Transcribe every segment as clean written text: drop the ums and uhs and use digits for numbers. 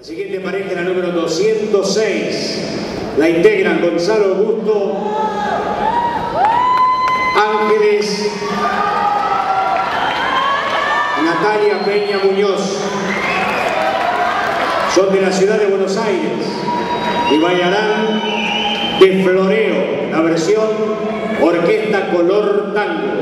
La siguiente pareja, la número 206, la integran Gonzalo Augusto, Ángeles Natalia Peña Muñoz. Son de la ciudad de Buenos Aires y bailarán de floreo, la versión orquesta Color Tango.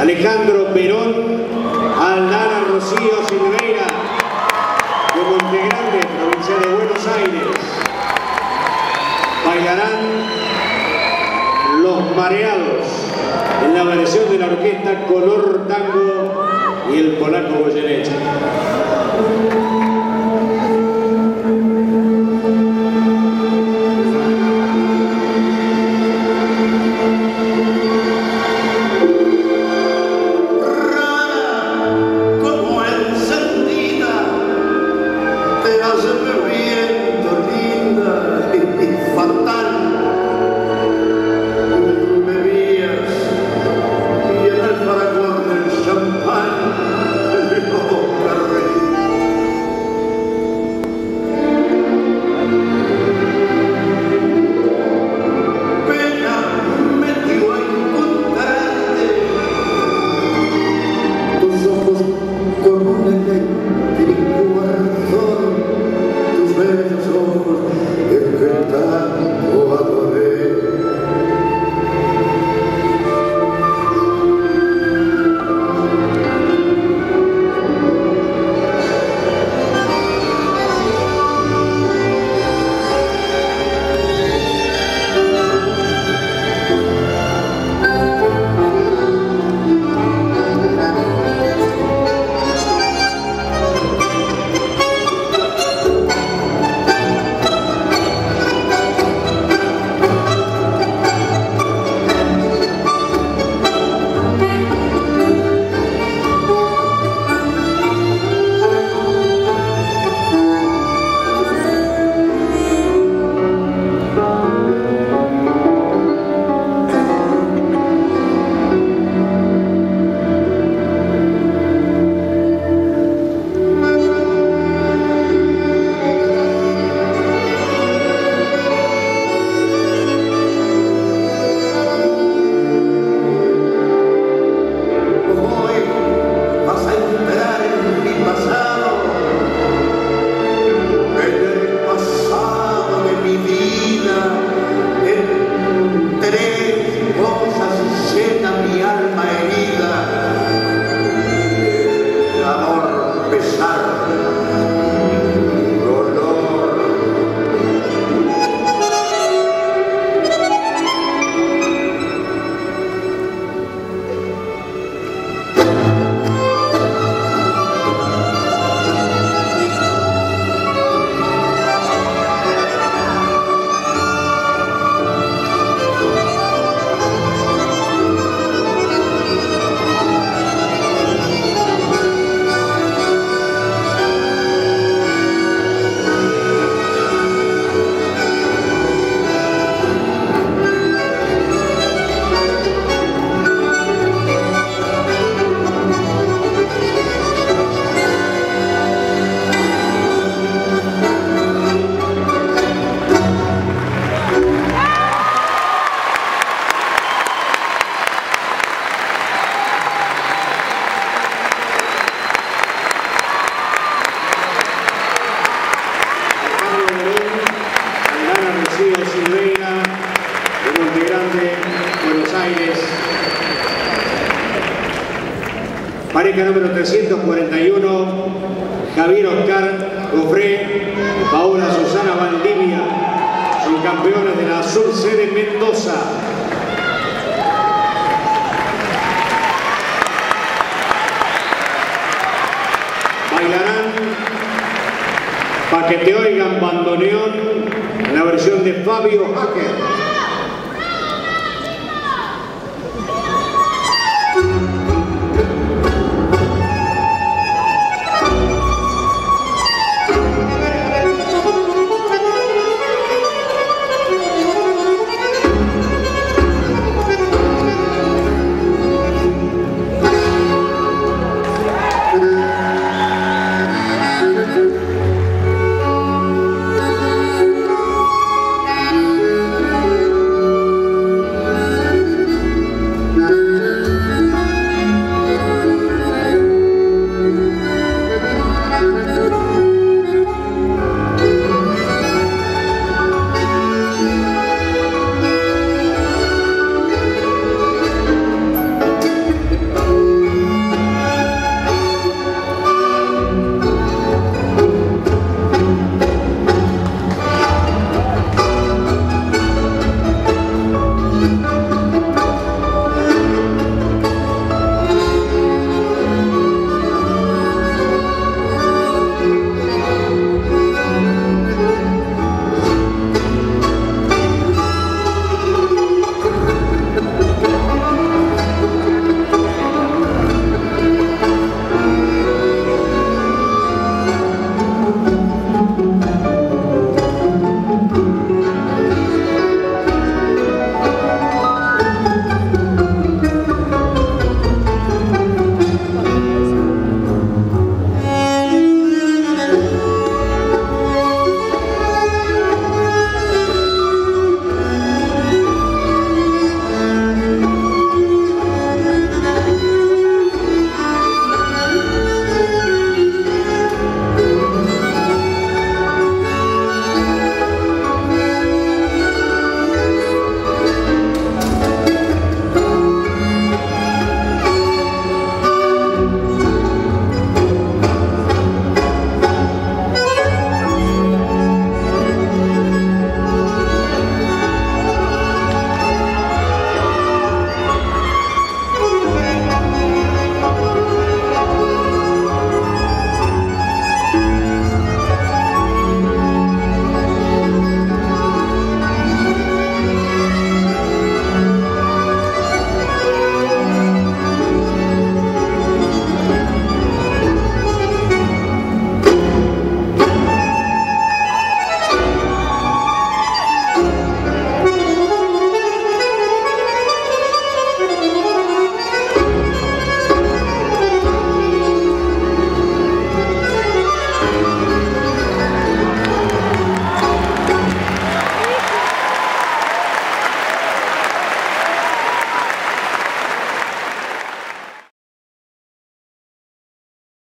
Alejandro Beron, Aldana Rocío Silveira, de Montegrande, provincia de Buenos Aires. Bailarán Los Mareados, en la versión de la orquesta Color Tango y el polaco Boyanecha. Aires. Pareja número 341, Javier Oscar Jofre, Paola Susana Valdivia, son campeones de la sub-sede Mendoza. Bailarán Pa' que te oigan bandoneón, la versión de Fabio Hacker.